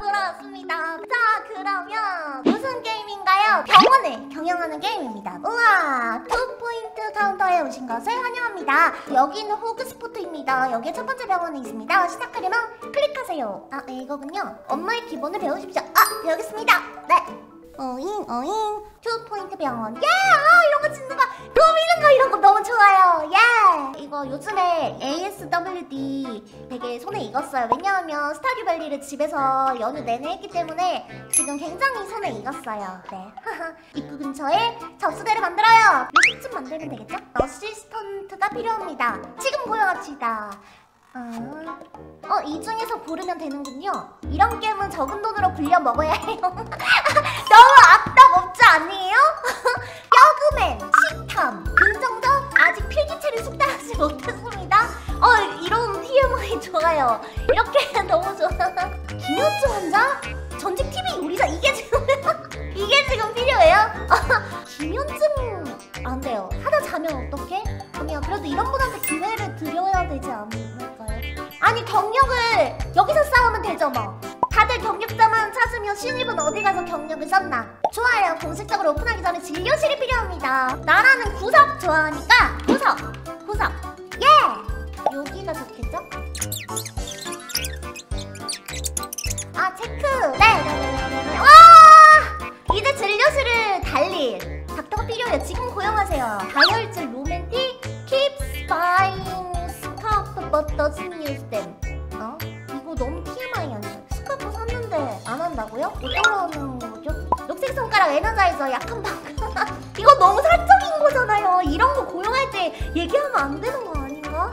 돌아왔습니다. 자, 그러면 무슨 게임인가요? 병원을 경영하는 게임입니다. 우와! 투포인트 카운터에 오신 것을 환영합니다. 여기는 호그스포트입니다. 여기에 첫 번째 병원이 있습니다. 시작하려면 클릭하세요. 아, 이거군요. 엄마의 기본을 배우십시오. 아, 배우겠습니다. 네. 어잉 어잉 투포인트 병원. 예! 아, 이런 거 짓는 거, 꾸미는 거 이런 거 너무 좋아요. 예! 이거 요즘에 ASWD 되게 손에 익었어요. 왜냐하면 스타듀 밸리를 집에서 연휴 내내 했기 때문에 지금 굉장히 손에 익었어요. 네. 입구 근처에 접수대를 만들어요. 요쯤 만들면 되겠죠? 어시스턴트가 필요합니다. 지금 고용합시다. 이 중에서 고르면 되는군요. 이런 게임은 적은 돈으로 굴려 먹어야 해요. 너무 악덕 없지 않아요? 여그맨, 식탐, 긍정적, 아직 필기체를 숙달하지 못했습니다. 이런 TMI 좋아요. 이렇게 너무 좋아. 김현주 환자? 전직 TV 요리사, 이게 지금 이게 지금 필요해요? 김현증 안 돼요. 하다 자면 어떡해? 아니야, 그래도 이런 분한테 기회를 드려야 되지 않을까요? 아니, 경력을 여기서 쌓으면 되죠 뭐. 다들 경력자만 찾으면 신입은 어디 가서 경력을 썼나. 좋아요. 공식적으로 오픈하기 전에 진료실이 필요합니다. 나라는 구석 좋아하니까 구석. 예! 여기가 좋겠죠? 아, 체크! 네! 와! 이제 진료실을 달릴 닥터가 필요해요. 지금 고용하세요. 다혈질 로맨틱 keeps buying scarf but doesn't use them. 어? 이거 너무 TMI 아니야? 스카프 샀는데 안 한다고요? 어떤 거는 거죠? 녹색 손가락 에너자에서 약한 방금. 이거 너무 사적인 거잖아요. 이런 거 고용할 때 얘기하면 안 되는 거 아닌가?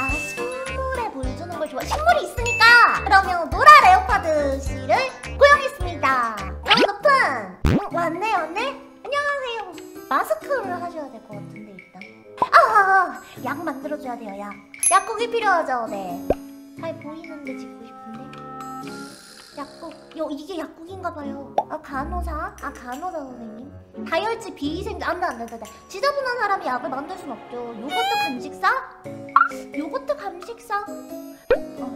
아, 식물에 물 주는 걸 좋아. 식물이 있으니까! 그러면 노라 레오파드 씨를 고용했습니다. 병원 오픈! 왔네? 안녕하세요. 마스크를 하셔야 될 것 같은데, 일단. 약 만들어줘야 돼요, 약. 약국이 필요하죠, 네. 잘 보이는데 짓고 싶은데. 약국. 이게 약국인가봐요. 아, 간호사? 아, 간호사 선생님? 다혈질 비위생자. 안 돼. 지저분한 사람이 약을 만들 순 없죠. 요거트 감식사? 요거트 감식사?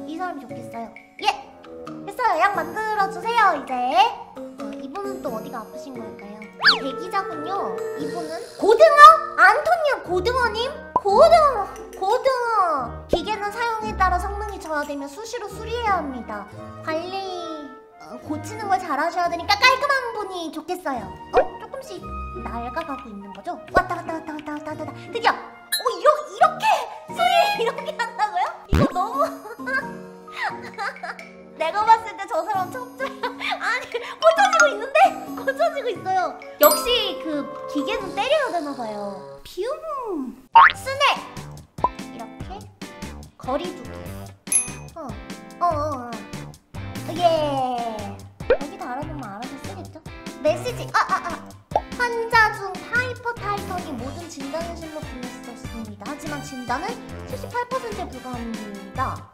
이 사람이 좋겠어요. 예! 됐어요. 약 만들어주세요, 이제. 이분은 또 어디가 아프신 걸까요? 대기자군요. 이분은 고등어? 안토니아 고등어님? 고등어! 기계는 사용에 따라 성능이 저하되며 수시로 수리해야 합니다. 관리... 고치는 걸 잘하셔야 되니까 깔끔한 분이 좋겠어요. 조금씩 낡아가고 있는 거죠? 왔다. 드디어! 이렇게! 수리를 이렇게 한다고요? 이거 너무... 내가 봤을 때 저 사람 첩자. 아니, 고쳐지고 있는데? 고쳐지고 있어요. 역시 그 기계는 때려야 되나봐요. 뷰! 스냅! 이렇게 거리 두기. 예! 여기 달아보면 알아서 쓰겠죠? 메시지! 환자 중 하이퍼타이터니 모든 진단실로 보냈었습니다. 하지만 진단은 78%에 불과합니다.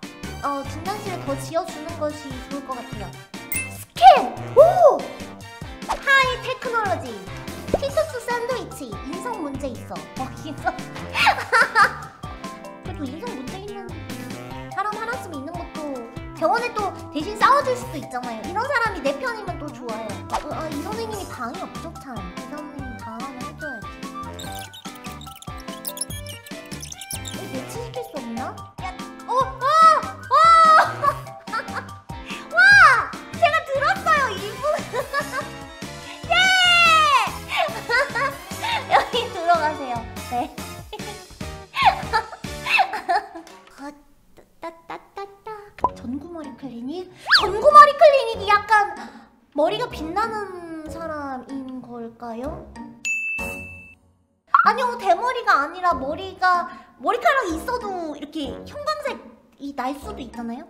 진단실을 더 지어주는 것이 좋을 것 같아요. 스킨! 오! 하이 테크놀로지! 티투스 샌드위치! 인성 문제 있어. 인성. 그래도 인성 문제 있는 사람 하나쯤 있는 것도 병원에 또 대신 싸워줄 수도 있잖아요. 이런 사람이 내 편이면 또 좋아요. 이 선생님이 방이 없죠, 참. 이 선생님 방 하나 해줘야지. 매치시킬 수 없나? 야, 네. 전구머리 클리닉? 전구머리 클리닉이 약간 머리가 빛나는 사람인 걸까요? 아니요, 대머리가 아니라 머리카락이 있어도 이렇게 형광색이 날 수도 있잖아요?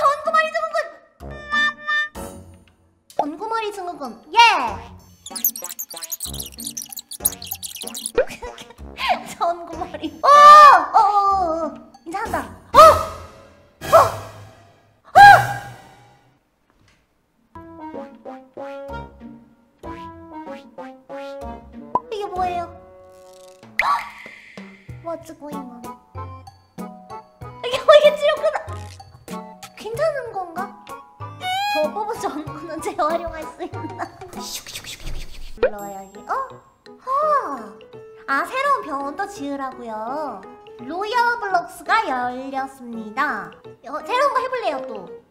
전구머리 증후군! 전구머리 증후군, 예! 전구머리. 이제 한다. 이게 뭐예요? What's going on? 이게 치료 끝나. 괜찮은 건가? 저거 정보는 재활용할 수 있나? 불러야지. 어? 허! 아, 새로운 병원도 지으라고요. 로얄블록스가 열렸습니다. 새로운 거 해볼래요, 또.